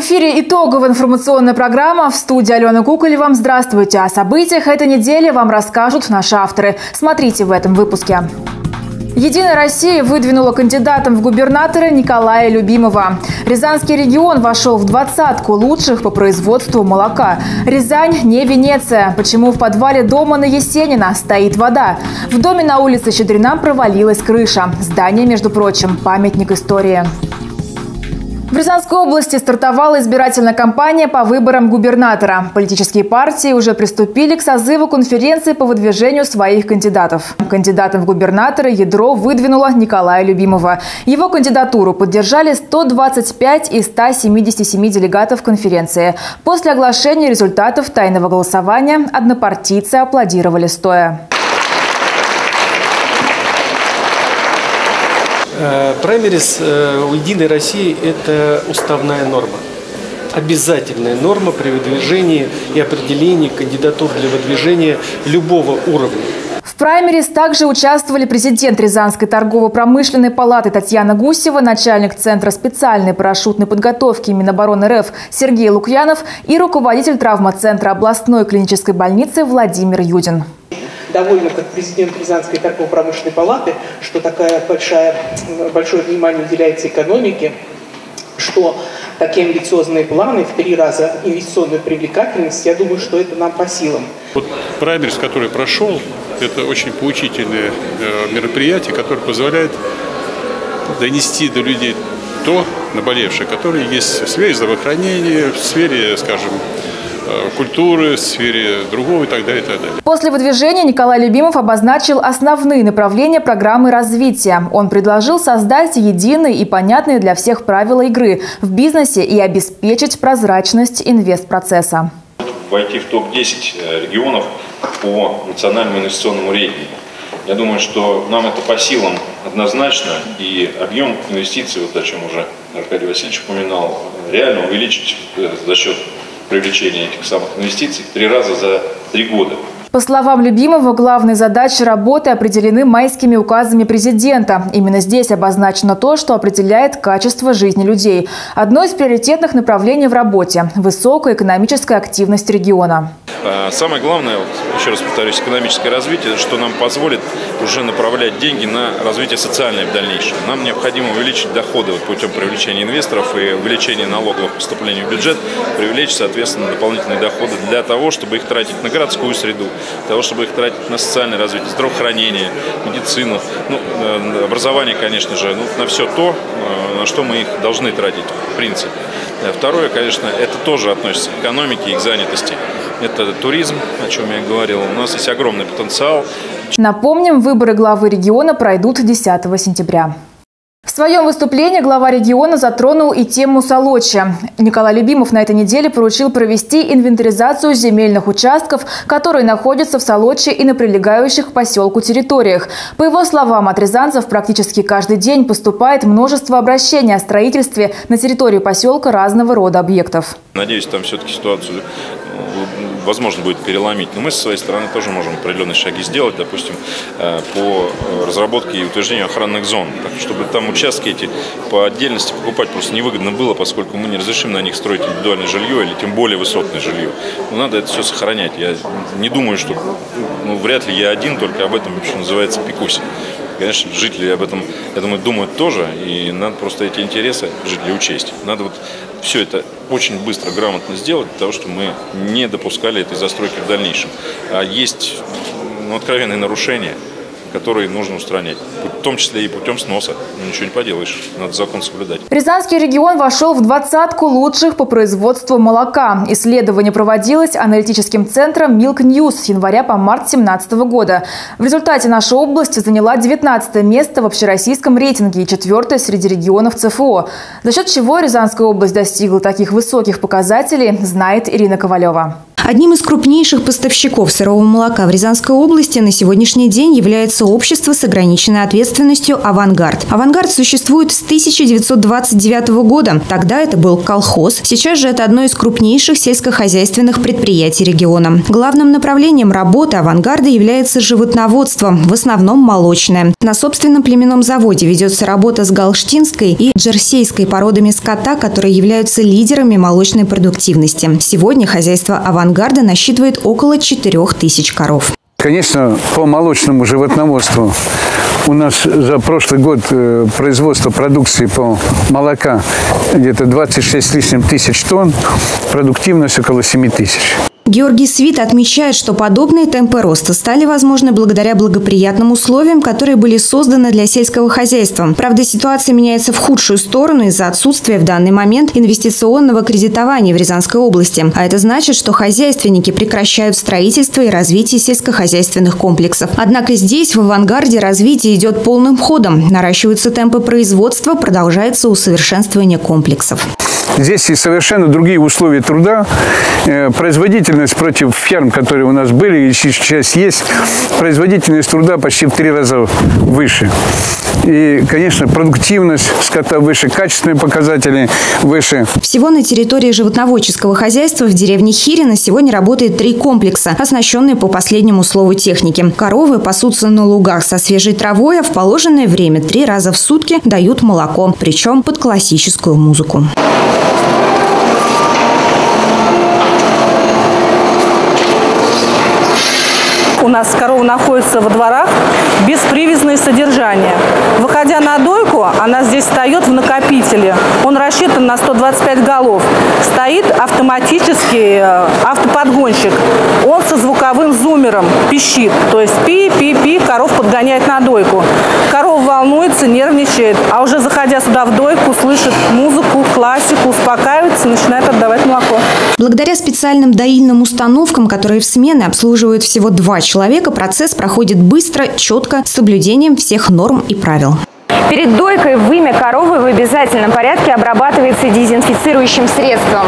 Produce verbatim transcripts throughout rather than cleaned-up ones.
В эфире итоговая информационная программа. В студии Алена Куколева. Здравствуйте. О событиях этой недели вам расскажут наши авторы. Смотрите в этом выпуске. «Единая Россия» выдвинула кандидатом в губернатора Николая Любимова. Рязанский регион вошел в двадцатку лучших по производству молока. Рязань не Венеция. Почему в подвале дома на Есенина стоит вода? В доме на улице Щедрина провалилась крыша. Здание, между прочим, памятник истории. В Рязанской области стартовала избирательная кампания по выборам губернатора. Политические партии уже приступили к созыву конференции по выдвижению своих кандидатов. Кандидатом в губернатора ядро выдвинуло Николая Любимова. Его кандидатуру поддержали сто двадцать пять из ста семидесяти семи делегатов конференции. После оглашения результатов тайного голосования однопартийцы аплодировали стоя. Праймерис у «Единой России» – это уставная норма, обязательная норма при выдвижении и определении кандидатур для выдвижения любого уровня. В праймерис также участвовали президент Рязанской торгово-промышленной палаты Татьяна Гусева, начальник Центра специальной парашютной подготовки Минобороны РФ Сергей Лукьянов и руководитель травмоцентра областной клинической больницы Владимир Юдин. Довольно, как президент Рязанской торгово-промышленной палаты, что такая большая, большое внимание уделяется экономике, что такие амбициозные планы в три раза инвестиционную привлекательность, я думаю, что это нам по силам. Вот праймерис, который прошел, это очень поучительное мероприятие, которое позволяет донести до людей то наболевшее, которое есть в сфере здравоохранения, в сфере, скажем, культуры, в сфере другого и так далее, и так далее. После выдвижения Николай Любимов обозначил основные направления программы развития. Он предложил создать единые и понятные для всех правила игры в бизнесе и обеспечить прозрачность инвестпроцесса. Войти в топ десять регионов по национальному инвестиционному рейтингу. Я думаю, что нам это по силам однозначно, и объем инвестиций, вот о чем уже Аркадий Васильевич упоминал, реально увеличить за счет привлечение этих самых инвестиций в три раза за три года. По словам Любимова, главные задачи работы определены майскими указами президента. Именно здесь обозначено то, что определяет качество жизни людей. Одно из приоритетных направлений в работе – высокая экономическая активность региона. Самое главное, еще раз повторюсь, экономическое развитие, что нам позволит уже направлять деньги на развитие социальное в дальнейшем. Нам необходимо увеличить доходы путем привлечения инвесторов и увеличения налоговых поступлений в бюджет, привлечь, соответственно, дополнительные доходы для того, чтобы их тратить на городскую среду, для того, чтобы их тратить на социальное развитие, здравоохранение, медицину, ну, образование, конечно же, ну, на все то, на что мы их должны тратить в принципе. Второе, конечно, это тоже относится к экономике и к занятости. Это туризм, о чем я говорил. У нас есть огромный потенциал. Напомним, выборы главы региона пройдут десятого сентября. В своем выступлении глава региона затронул и тему Солочи. Николай Любимов на этой неделе поручил провести инвентаризацию земельных участков, которые находятся в Солочи и на прилегающих к поселку территориях. По его словам, от рязанцев практически каждый день поступает множество обращений о строительстве на территории поселка разного рода объектов. Надеюсь, там все-таки ситуацию возможно будет переломить. Но мы со своей стороны тоже можем определенные шаги сделать, допустим, по разработке и утверждению охранных зон, так, чтобы там участки эти по отдельности покупать просто невыгодно было, поскольку мы не разрешим на них строить индивидуальное жилье или тем более высотное жилье. Но надо это все сохранять. Я не думаю, что, ну, вряд ли я один только об этом, что называется, пекусь. Конечно, жители об этом, я думаю, думают тоже, и надо просто эти интересы жителей учесть. Надо вот все это очень быстро, грамотно сделать, для того, чтобы мы не допускали этой застройки в дальнейшем. А есть, ну, откровенные нарушения, которые нужно устранять, в том числе и путем сноса. Ничего не поделаешь, надо закон соблюдать. Рязанский регион вошел в двадцатку лучших по производству молока. Исследование проводилось аналитическим центром Milk News с января по март две тысячи семнадцатого года. В результате наша область заняла девятнадцатое место в общероссийском рейтинге и четвертое среди регионов ЦФО. За счет чего Рязанская область достигла таких высоких показателей, знает Ирина Ковалева. Одним из крупнейших поставщиков сырого молока в Рязанской области на сегодняшний день является общество с ограниченной ответственностью «Авангард». «Авангард» существует с тысяча девятьсот двадцать девятого года. Тогда это был колхоз. Сейчас же это одно из крупнейших сельскохозяйственных предприятий региона. Главным направлением работы «Авангарда» является животноводство, в основном молочное. На собственном племенном заводе ведется работа с галштинской и джерсейской породами скота, которые являются лидерами молочной продуктивности. Сегодня хозяйство «Авангарда» насчитывает около четырёх тысяч коров. Конечно, по молочному животноводству у нас за прошлый год производство продукции по молока где-то двадцать шесть с лишним тысяч тонн, продуктивность около семи тысяч. Георгий Свит отмечает, что подобные темпы роста стали возможны благодаря благоприятным условиям, которые были созданы для сельского хозяйства. Правда, ситуация меняется в худшую сторону из-за отсутствия в данный момент инвестиционного кредитования в Рязанской области. А это значит, что хозяйственники прекращают строительство и развитие сельскохозяйственных комплексов. Однако здесь, в «Авангарде», развитие идет полным ходом. Наращиваются темпы производства, продолжается усовершенствование комплексов. Здесь и совершенно другие условия труда. Производительность против ферм, которые у нас были и сейчас есть, производительность труда почти в три раза выше. И, конечно, продуктивность скота выше, качественные показатели выше. Всего на территории животноводческого хозяйства в деревне Хирина сегодня работает три комплекса, оснащенные по последнему слову техники. Коровы пасутся на лугах со свежей травой, а в положенное время три раза в сутки дают молоко, причем под классическую музыку. У нас корова находится во дворах без привязного содержания. Выходя на дойку, она здесь встает в накопителе. Он рассчитан на сто двадцать пять голов. Стоит автоматический автоподгонщик. Он со звуковым зуммером пищит. То есть пи-пи-пи, коров подгоняет на дойку. Корова волнуется, нервничает, а уже заходя сюда в дойку, слышит музыку, классику, успокаивается, начинает отдавать молоко. Благодаря специальным доильным установкам, которые в смены обслуживают всего два человека, человека, процесс проходит быстро, четко, с соблюдением всех норм и правил. Перед дойкой вымя коровы в обязательном порядке обрабатывается дезинфицирующим средством.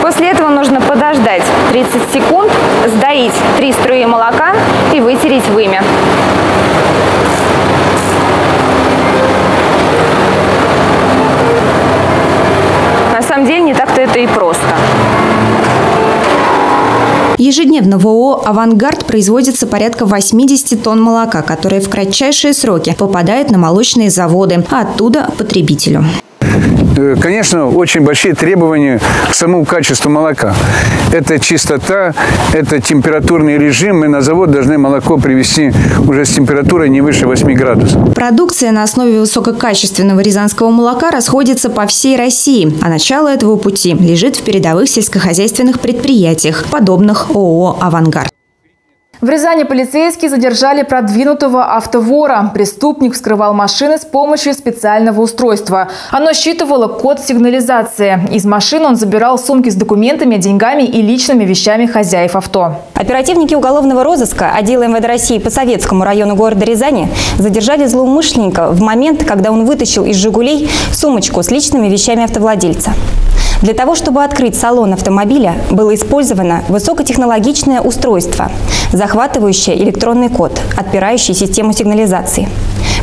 После этого нужно подождать тридцать секунд, сдоить три струи молока и вытереть вымя. На самом деле не так-то это и просто. Ежедневно в ООО «Авангард» производится порядка восьмидесяти тонн молока, которое в кратчайшие сроки попадает на молочные заводы, а оттуда – потребителю. Конечно, очень большие требования к самому качеству молока. Это чистота, это температурный режим. Мы на завод должны молоко привезти уже с температурой не выше восьми градусов. Продукция на основе высококачественного рязанского молока расходится по всей России. А начало этого пути лежит в передовых сельскохозяйственных предприятиях, подобных ООО «Авангард». В Рязани полицейские задержали продвинутого автовора. Преступник вскрывал машины с помощью специального устройства. Оно считывало код сигнализации. Из машин он забирал сумки с документами, деньгами и личными вещами хозяев авто. Оперативники уголовного розыска отдела МВД России по Советскому району города Рязани задержали злоумышленника в момент, когда он вытащил из «Жигулей» сумочку с личными вещами автовладельца. Для того, чтобы открыть салон автомобиля, было использовано высокотехнологичное устройство, захватывающее электронный код, отпирающий систему сигнализации.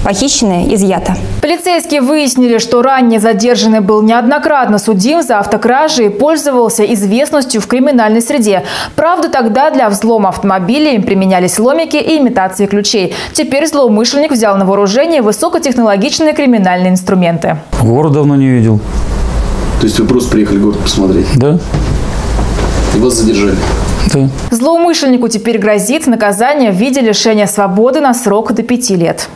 Похищенное изъято. Полицейские выяснили, что ранее задержанный был неоднократно судим за автокражи и пользовался известностью в криминальной среде. Правда, тогда для взлома автомобилей применялись ломики и имитации ключей. Теперь злоумышленник взял на вооружение высокотехнологичные криминальные инструменты. Город давно не видел. То есть вы просто приехали в город посмотреть? Да. И вас задержали? Да. Злоумышленнику теперь грозит наказание в виде лишения свободы на срок до пяти лет.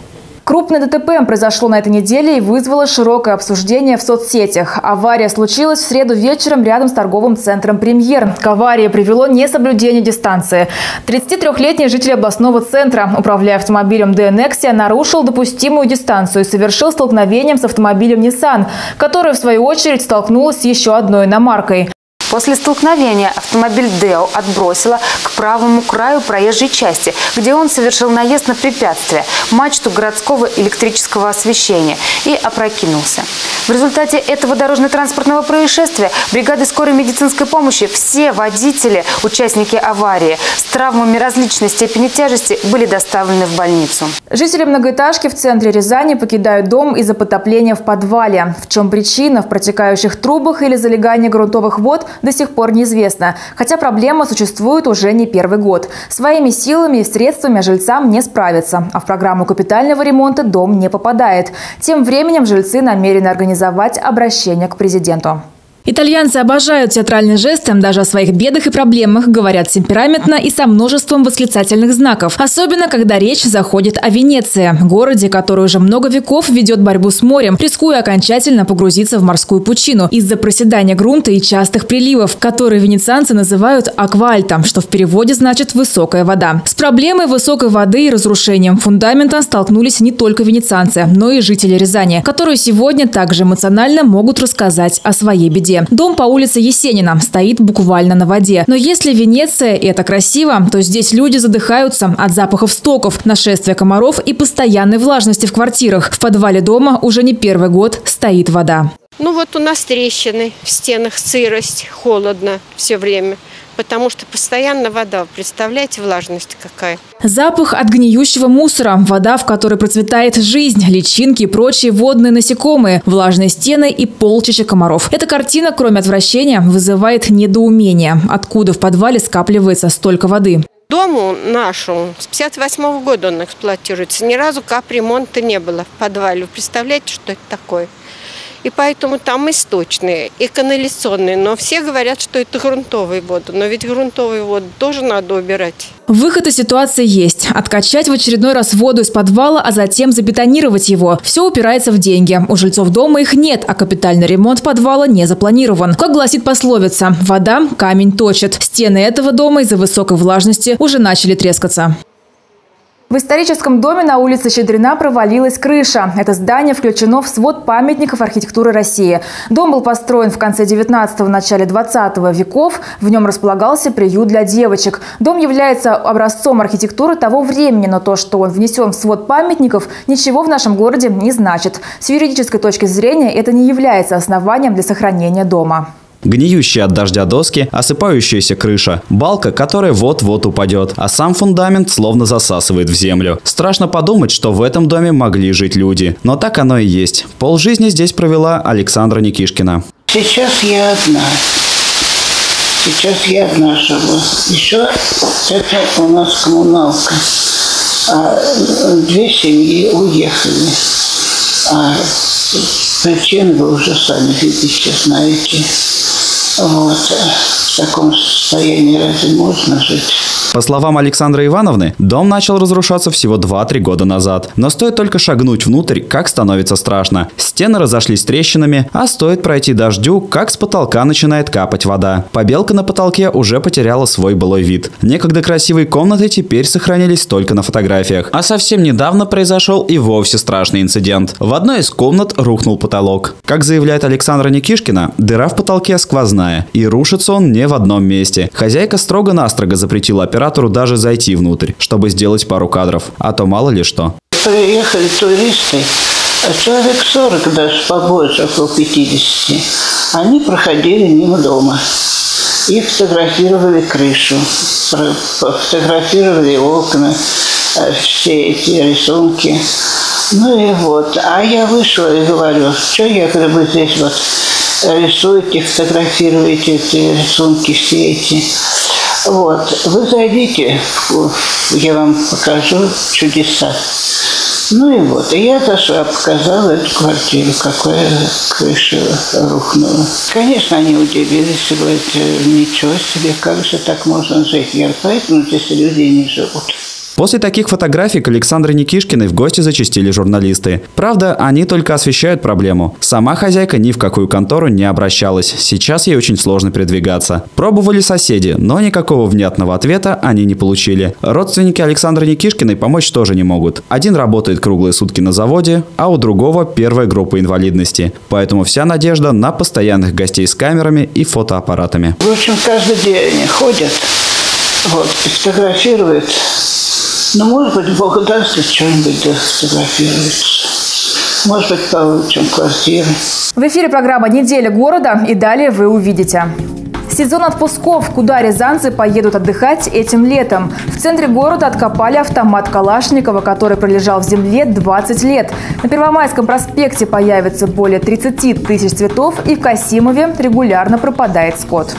Крупное ДТП произошло на этой неделе и вызвало широкое обсуждение в соцсетях. Авария случилась в среду вечером рядом с торговым центром «Премьер». К аварии привело несоблюдение дистанции. тридцатитрёхлетний житель областного центра, управляя автомобилем Daewoo Nexia, нарушил допустимую дистанцию и совершил столкновение с автомобилем Nissan, который, в свою очередь, столкнулась с еще одной иномаркой. После столкновения автомобиль Daewoo отбросило к правому краю проезжей части, где он совершил наезд на препятствие, мачту городского электрического освещения, и опрокинулся. В результате этого дорожно-транспортного происшествия бригады скорой медицинской помощи, все водители, участники аварии с травмами различной степени тяжести были доставлены в больницу. Жители многоэтажки в центре Рязани покидают дом из-за потопления в подвале. В чем причина? В протекающих трубах или залегании грунтовых вод до сих пор неизвестно, хотя проблема существует уже не первый год. Своими силами и средствами жильцам не справиться, а в программу капитального ремонта дом не попадает. Тем временем жильцы намерены организовать обращение к президенту. Итальянцы обожают театральные жесты, даже о своих бедах и проблемах говорят темпераментно и со множеством восклицательных знаков. Особенно, когда речь заходит о Венеции, городе, который уже много веков ведет борьбу с морем, рискуя окончательно погрузиться в морскую пучину из-за проседания грунта и частых приливов, которые венецианцы называют аквальто, что в переводе значит «высокая вода». С проблемой высокой воды и разрушением фундамента столкнулись не только венецианцы, но и жители Рязани, которые сегодня также эмоционально могут рассказать о своей беде. Дом по улице Есенина стоит буквально на воде. Но если Венеция – это красиво, то здесь люди задыхаются от запахов стоков, нашествия комаров и постоянной влажности в квартирах. В подвале дома уже не первый год стоит вода. Ну вот у нас трещины в стенах, сырость, холодно все время. Потому что постоянно вода, представляете, влажность какая. Запах от гниющего мусора, вода, в которой процветает жизнь, личинки и прочие водные насекомые, влажные стены и полчища комаров. Эта картина, кроме отвращения, вызывает недоумение, откуда в подвале скапливается столько воды. Дому нашу с пятьдесят восьмого года он эксплуатируется, ни разу капремонта не было в подвале. Вы представляете, что это такое? И поэтому там источные, и канализационные, но все говорят, что это грунтовые воды. Но ведь грунтовые воды тоже надо убирать. Выход из ситуации есть. Откачать в очередной раз воду из подвала, а затем забетонировать его. Все упирается в деньги. У жильцов дома их нет, а капитальный ремонт подвала не запланирован. Как гласит пословица, вода камень точит. Стены этого дома из-за высокой влажности уже начали трескаться. В историческом доме на улице Щедрина провалилась крыша. Это здание включено в свод памятников архитектуры России. Дом был построен в конце девятнадцатого – начале двадцатого веков. В нем располагался приют для девочек. Дом является образцом архитектуры того времени, но то, что он внесен в свод памятников, ничего в нашем городе не значит. С юридической точки зрения это не является основанием для сохранения дома. Гниющие от дождя доски, осыпающаяся крыша, балка, которая вот-вот упадет, а сам фундамент словно засасывает в землю. Страшно подумать, что в этом доме могли жить люди. Но так оно и есть. Полжизни здесь провела Александра Никишкина. Сейчас я одна. Сейчас я одна живу. Еще это у нас коммуналка. А две семьи уехали. А причин вы уже сами видите, знаете. Вот, в таком состоянии разве можно жить? По словам Александры Ивановны, дом начал разрушаться всего два-три года назад. Но стоит только шагнуть внутрь, как становится страшно. Стены разошлись трещинами, а стоит пройти дождю, как с потолка начинает капать вода. Побелка на потолке уже потеряла свой былой вид. Некогда красивые комнаты теперь сохранились только на фотографиях. А совсем недавно произошел и вовсе страшный инцидент. В одной из комнат рухнул потолок. Как заявляет Александра Никишкина, дыра в потолке сквозная, и рушится он не в одном месте. Хозяйка строго-настрого запретила операцию. Оператору даже зайти внутрь, чтобы сделать пару кадров, а то мало ли что. Приехали туристы, человек сорок даже побольше, около пятидесяти. Они проходили мимо дома и фотографировали крышу, фотографировали окна, все эти рисунки. Ну и вот, а я вышла и говорю, что я как бы здесь вот рисуете, фотографируете эти рисунки, все эти... Вот, вы зайдите, я вам покажу чудеса. Ну и вот, и я зашла, показала эту квартиру, какая крыша рухнула. Конечно, они удивились, говорят, ничего себе, как же так можно жить. Я поэтому здесь люди не живут. После таких фотографий к Александре Никишкиной в гости зачастили журналисты. Правда, они только освещают проблему. Сама хозяйка ни в какую контору не обращалась. Сейчас ей очень сложно передвигаться. Пробовали соседи, но никакого внятного ответа они не получили. Родственники Александры Никишкиной помочь тоже не могут. Один работает круглые сутки на заводе, а у другого первая группа инвалидности. Поэтому вся надежда на постоянных гостей с камерами и фотоаппаратами. В общем, каждый день они ходят, вот, и фотографируют. Ну, может быть, Бог даст, что-нибудь да сфотографируется. Может быть, получим квартиру. В эфире программа «Неделя города», и далее вы увидите. Сезон отпусков, куда рязанцы поедут отдыхать этим летом. В центре города откопали автомат Калашникова, который пролежал в земле двадцать лет. На Первомайском проспекте появится более тридцати тысяч цветов, и в Касимове регулярно пропадает скот.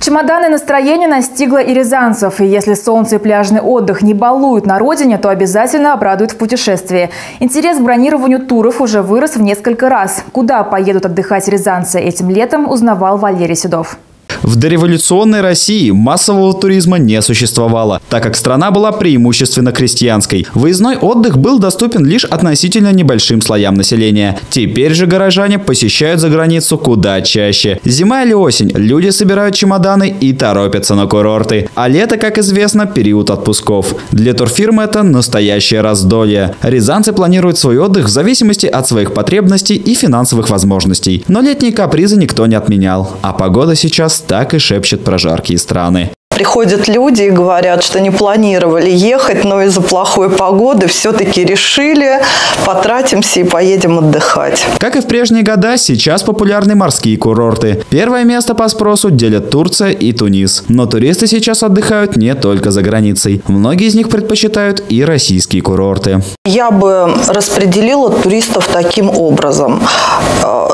Чемоданное настроение настигло и рязанцев. И если солнце и пляжный отдых не балуют на родине, то обязательно обрадуют в путешествии. Интерес к бронированию туров уже вырос в несколько раз. Куда поедут отдыхать рязанцы этим летом, узнавал Валерий Седов. В дореволюционной России массового туризма не существовало, так как страна была преимущественно крестьянской. Выездной отдых был доступен лишь относительно небольшим слоям населения. Теперь же горожане посещают за границу куда чаще. Зима или осень, люди собирают чемоданы и торопятся на курорты. А лето, как известно, период отпусков. Для турфирмы это настоящее раздолье. Рязанцы планируют свой отдых в зависимости от своих потребностей и финансовых возможностей. Но летние капризы никто не отменял. А погода сейчас так и шепчет про жаркие страны. Приходят люди и говорят, что не планировали ехать, но из-за плохой погоды все-таки решили, потратимся и поедем отдыхать. Как и в прежние года, сейчас популярны морские курорты. Первое место по спросу делят Турция и Тунис. Но туристы сейчас отдыхают не только за границей. Многие из них предпочитают и российские курорты. Я бы распределила туристов таким образом.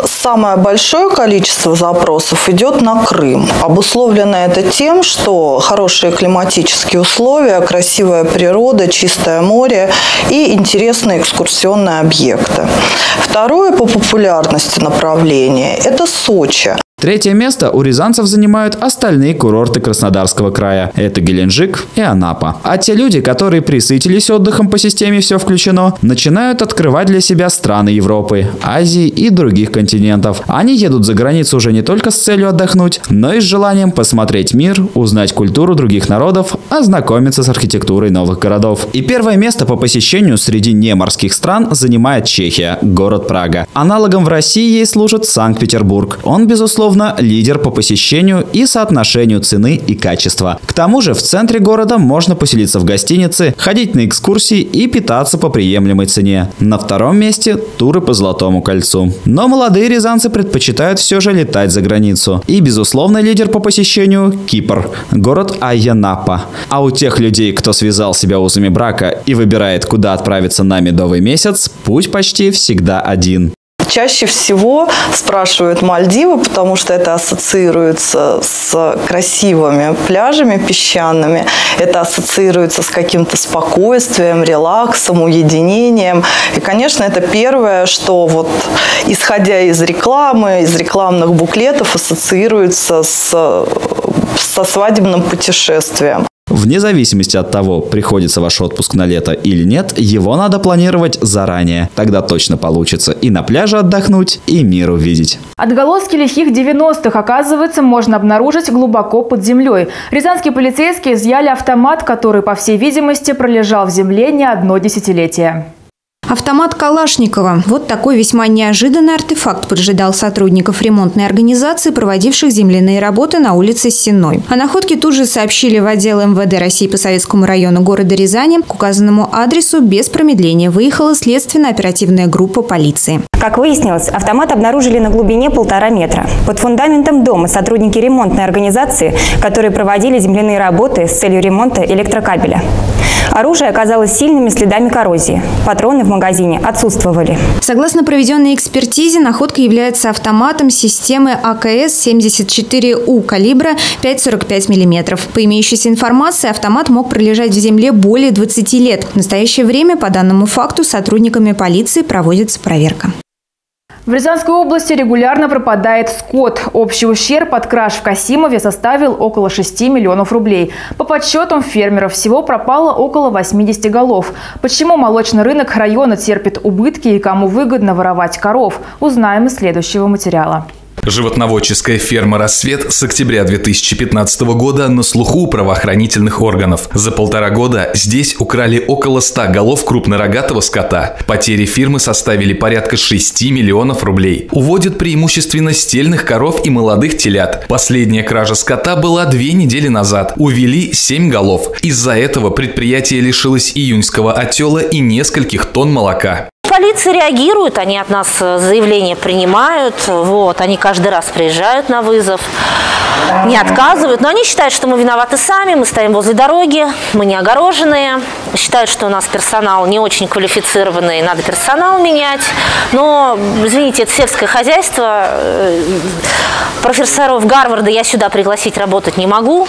Самое большое количество запросов идет на Крым. Обусловлено это тем, что хорошие климатические условия, красивая природа, чистое море и интересные экскурсионные объекты. Второе по популярности направление – это Сочи. Третье место у рязанцев занимают остальные курорты Краснодарского края. Это Геленджик и Анапа. А те люди, которые присытились отдыхом по системе «Все включено», начинают открывать для себя страны Европы, Азии и других континентов. Они едут за границу уже не только с целью отдохнуть, но и с желанием посмотреть мир, узнать культуру других народов, ознакомиться с архитектурой новых городов. И первое место по посещению среди неморских стран занимает Чехия, город Прага. Аналогом в России ей служит Санкт-Петербург. Он, безусловно, лидер по посещению и соотношению цены и качества. К тому же в центре города можно поселиться в гостинице, ходить на экскурсии и питаться по приемлемой цене. На втором месте туры по Золотому кольцу. Но молодые рязанцы предпочитают все же летать за границу. И безусловно лидер по посещению Кипр, город Айянапа. А у тех людей, кто связал себя узами брака и выбирает, куда отправиться на медовый месяц, путь почти всегда один. Чаще всего спрашивают Мальдивы, потому что это ассоциируется с красивыми пляжами песчаными, это ассоциируется с каким-то спокойствием, релаксом, уединением. И, конечно, это первое, что вот, исходя из рекламы, из рекламных буклетов, ассоциируется с, со свадебным путешествием. Вне зависимости от того, приходится ваш отпуск на лето или нет, его надо планировать заранее. Тогда точно получится и на пляже отдохнуть, и мир увидеть. Отголоски лихих девяностых, оказывается, можно обнаружить глубоко под землей. Рязанские полицейские изъяли автомат, который, по всей видимости, пролежал в земле не одно десятилетие. Автомат Калашникова. Вот такой весьма неожиданный артефакт поджидал сотрудников ремонтной организации, проводивших земляные работы на улице Сенной. О находке тут же сообщили в отдел МВД России по Советскому району города Рязани. К указанному адресу без промедления выехала следственно-оперативная группа полиции. Как выяснилось, автомат обнаружили на глубине полтора метра. Под фундаментом дома сотрудники ремонтной организации, которые проводили земляные работы с целью ремонта электрокабеля. Оружие оказалось сильными следами коррозии. Патроны в магазине отсутствовали. Согласно проведенной экспертизе, находка является автоматом системы А К С семьдесят четыре У калибра пять целых сорок пять сотых миллиметра. По имеющейся информации, автомат мог пролежать в земле более двадцати лет. В настоящее время по данному факту сотрудниками полиции проводится проверка. В Рязанской области регулярно пропадает скот. Общий ущерб от краж в Касимове составил около шести миллионов рублей. По подсчетам фермеров всего пропало около восьмидесяти голов. Почему молочный рынок района терпит убытки и кому выгодно воровать коров, узнаем из следующего материала. Животноводческая ферма «Рассвет» с октября две тысячи пятнадцатого года на слуху у правоохранительных органов. За полтора года здесь украли около ста голов крупнорогатого скота. Потери фирмы составили порядка шести миллионов рублей. Уводят преимущественно стельных коров и молодых телят. Последняя кража скота была две недели назад. Увели семь голов. Из-за этого предприятие лишилось июньского отела и нескольких тонн молока. Полиция реагирует, они от нас заявления принимают, вот, они каждый раз приезжают на вызов, не отказывают, но они считают, что мы виноваты сами, мы стоим возле дороги, мы не огороженные, считают, что у нас персонал не очень квалифицированный, надо персонал менять, но, извините, это сельское хозяйство, профессоров Гарварда я сюда пригласить работать не могу,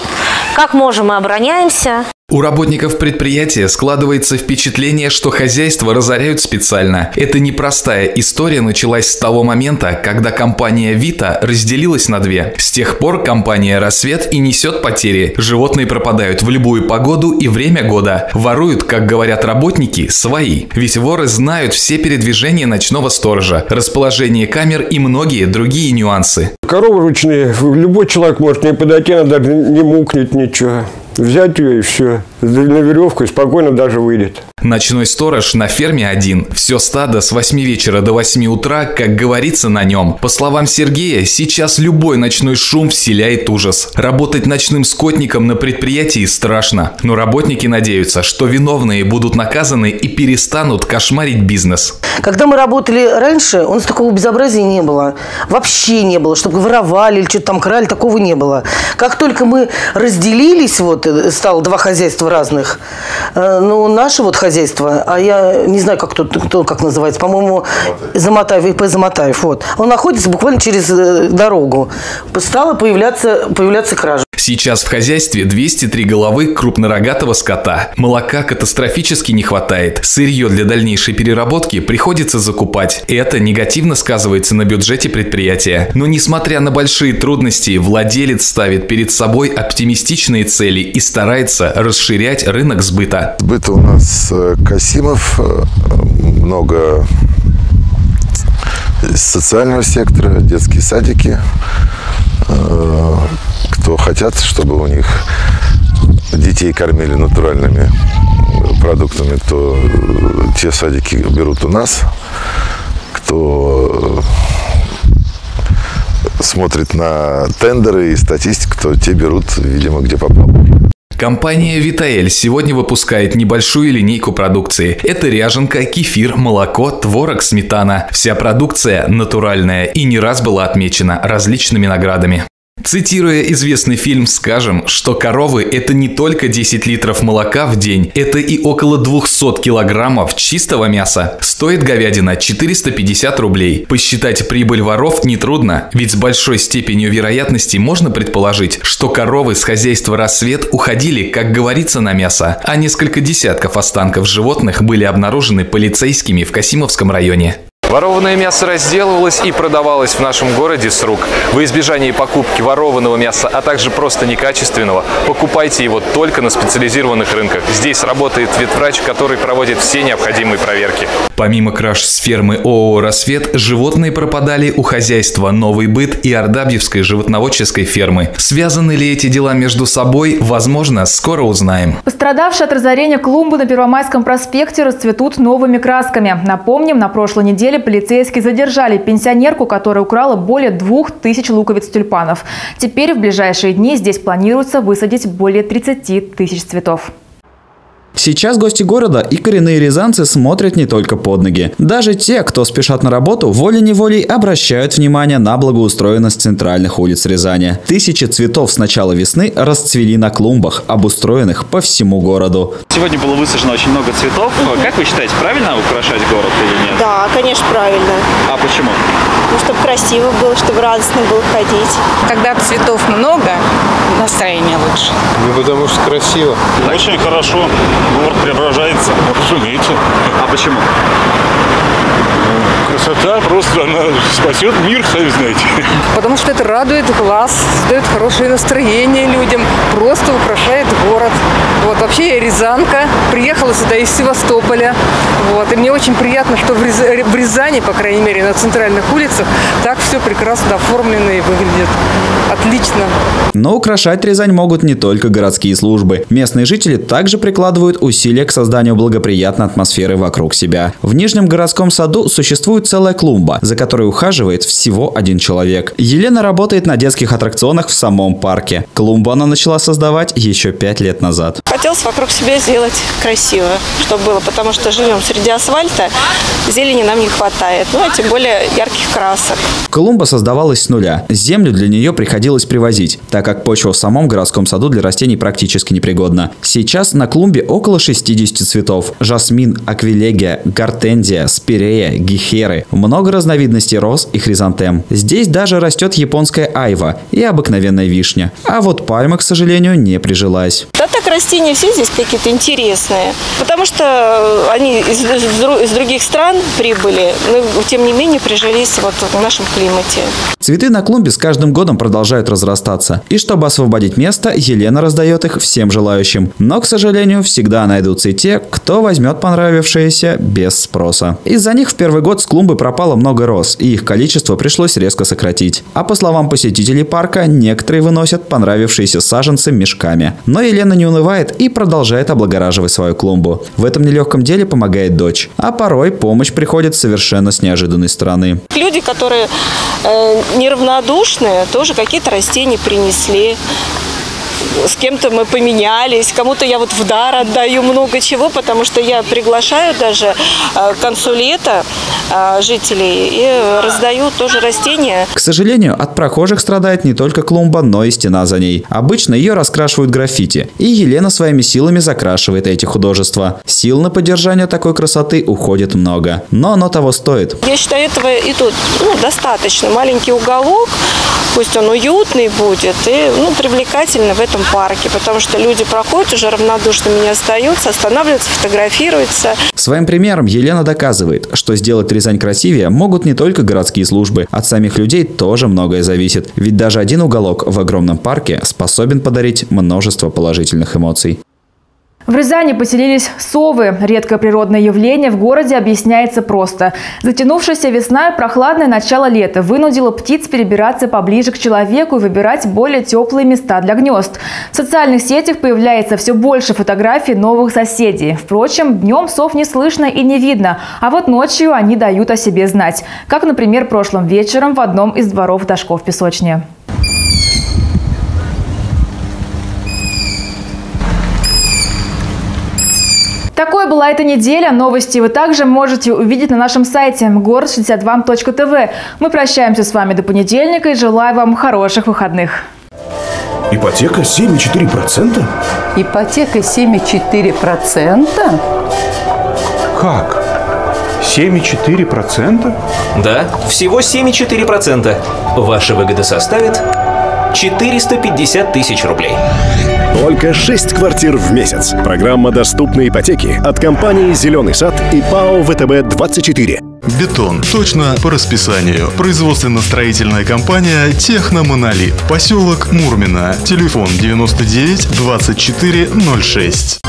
как можем мы обороняемся. У работников предприятия складывается впечатление, что хозяйство разоряют специально. Эта непростая история началась с того момента, когда компания «Вита» разделилась на две. С тех пор компания «Рассвет» и несет потери. Животные пропадают в любую погоду и время года. Воруют, как говорят работники, свои. Ведь воры знают все передвижения ночного сторожа, расположение камер и многие другие нюансы. Коровы ручные, любой человек может не подойти, она даже не мукнет ничего. Взять ее и все. На веревку и спокойно даже выйдет. Ночной сторож на ферме один. Все стадо с восьми вечера до восьми утра, как говорится, на нем. По словам Сергея, сейчас любой ночной шум вселяет ужас. Работать ночным скотником на предприятии страшно. Но работники надеются, что виновные будут наказаны и перестанут кошмарить бизнес. Когда мы работали раньше, у нас такого безобразия не было. Вообще не было, чтобы воровали или что-то там крали, такого не было. Как только мы разделились, вот, стало два хозяйства разных, ну, наше вот хозяйство, а я не знаю, как кто, кто как называется, по-моему, Заматаев, и пэ Заматаев, вот. Он находится буквально через дорогу. Стала появляться, появляться кража. Сейчас в хозяйстве двести три головы крупнорогатого скота. Молока катастрофически не хватает. Сырье для дальнейшей переработки приходится закупать. Это негативно сказывается на бюджете предприятия. Но несмотря на большие трудности, владелец ставит перед собой оптимистичные цели и старается расширять рынок сбыта. Сбыт у нас Касимов, много социального сектора, детские садики. Кто хотят, чтобы у них детей кормили натуральными продуктами, то те садики берут у нас. Кто смотрит на тендеры и статистику, то те берут, видимо, где попало. Компания «Витаэль» сегодня выпускает небольшую линейку продукции. Это ряженка, кефир, молоко, творог, сметана. Вся продукция натуральная и не раз была отмечена различными наградами. Цитируя известный фильм, скажем, что коровы – это не только десять литров молока в день, это и около двухсот килограммов чистого мяса. Стоит говядина четыреста пятьдесят рублей. Посчитать прибыль воров нетрудно, ведь с большой степенью вероятности можно предположить, что коровы с хозяйства «Рассвет» уходили, как говорится, на мясо, а несколько десятков останков животных были обнаружены полицейскими в Касимовском районе. Ворованное мясо разделывалось и продавалось в нашем городе с рук. Во избежание покупки ворованного мяса, а также просто некачественного, покупайте его только на специализированных рынках. Здесь работает ветврач, который проводит все необходимые проверки. Помимо краж с фермы ООО «Рассвет», животные пропадали у хозяйства «Новый быт» и Ардабьевской животноводческой фермы. Связаны ли эти дела между собой, возможно, скоро узнаем. Пострадавшие от разорения клумбы на Первомайском проспекте расцветут новыми красками. Напомним, на прошлой неделе полицейские задержали пенсионерку, которая украла более двух тысяч луковиц тюльпанов. Теперь в ближайшие дни здесь планируется высадить более тридцати тысяч цветов. Сейчас гости города и коренные рязанцы смотрят не только под ноги. Даже те, кто спешат на работу, волей-неволей обращают внимание на благоустроенность центральных улиц Рязани. Тысячи цветов с начала весны расцвели на клумбах, обустроенных по всему городу. Сегодня было высажено очень много цветов. Как вы считаете, правильно украшать город или нет? Да, конечно, правильно. А почему? Ну, чтобы красиво было, чтобы радостно было ходить. Когда цветов много, настроение лучше. Ну, потому что красиво. Очень хорошо. город преображается. Разумеется. А почему? Красота просто, она спасет мир, сами знаете. Потому что это радует глаз, создает хорошее настроение людям, просто украшает город. Вот, вообще я рязанка, приехала сюда из Севастополя. Вот, и мне очень приятно, что в, Ряз... в Рязани, по крайней мере, на центральных улицах так все прекрасно оформлено и выглядит отлично. Но украшать Рязань могут не только городские службы. Местные жители также прикладывают усилия к созданию благоприятной атмосферы вокруг себя. В Нижнем городском саду существует целая клумба, за которой ухаживает всего один человек. Елена работает на детских аттракционах в самом парке. Клумбу она начала создавать еще пять лет назад. Хотелось вокруг себя сделать красиво, чтобы было, потому что живем среди асфальта, зелени нам не хватает, ну а тем более ярких красок. Клумба создавалась с нуля. Землю для нее приходилось привозить, так как почва в самом городском саду для растений практически непригодна. Сейчас на клумбе около шестидесяти цветов. Жасмин, аквилегия, гортензия, спирея, гихера. Много разновидностей роз и хризантем. Здесь даже растет японская айва и обыкновенная вишня. А вот пальма, к сожалению, не прижилась. Да так растения все здесь какие-то интересные, потому что они из, из других стран прибыли, но тем не менее прижились вот в нашем климате. Цветы на клумбе с каждым годом продолжают разрастаться. И чтобы освободить место, Елена раздает их всем желающим. Но, к сожалению, всегда найдутся и те, кто возьмет понравившиеся без спроса. Из-за них в первый год с клумбы пропало много роз, и их количество пришлось резко сократить. А по словам посетителей парка, некоторые выносят понравившиеся саженцы мешками. Но Елена не унывает и продолжает облагораживать свою клумбу. В этом нелегком деле помогает дочь. А порой помощь приходит совершенно с неожиданной стороны. Люди, которые э, неравнодушные, тоже какие-то растения принесли. С кем-то мы поменялись, кому-то я вот в дар отдаю много чего, потому что я приглашаю даже к концу лета жителей и раздаю тоже растения. К сожалению, от прохожих страдает не только клумба, но и стена за ней. Обычно ее раскрашивают граффити, и Елена своими силами закрашивает эти художества. Сил на поддержание такой красоты уходит много, но оно того стоит. Я считаю, этого и тут ну, достаточно. Маленький уголок, пусть он уютный будет и ну, привлекательный в этом парке, потому что люди проходят, уже равнодушными не остаются, останавливаются, фотографируются. Своим примером Елена доказывает, что сделать Рязань красивее могут не только городские службы. От самих людей тоже многое зависит, ведь даже один уголок в огромном парке способен подарить множество положительных эмоций. В Рязани поселились совы. Редкое природное явление в городе объясняется просто. Затянувшаяся весна и прохладное начало лета вынудило птиц перебираться поближе к человеку и выбирать более теплые места для гнезд. В социальных сетях появляется все больше фотографий новых соседей. Впрочем, днем сов не слышно и не видно, а вот ночью они дают о себе знать. Как, например, прошлым вечером в одном из дворов Дашков песочни. Такой была эта неделя. Новости вы также можете увидеть на нашем сайте город шестьдесят два точка тэ вэ. Мы прощаемся с вами до понедельника и желаю вам хороших выходных. Ипотека семь и четыре десятых процента? Ипотека семь и четыре десятых процента? Как? семь и четыре десятых процента? Да, всего семь и четыре десятых процента. Ваша выгода составит четыреста пятьдесят тысяч рублей. Только шесть квартир в месяц. Программа доступной ипотеки от компании «Зеленый сад» и ПАО вэ тэ бэ двадцать четыре. Бетон. Точно по расписанию. Производственно-строительная компания «Техномонолит». Поселок Мурмино. Телефон девяносто девять двадцать четыре ноль шесть.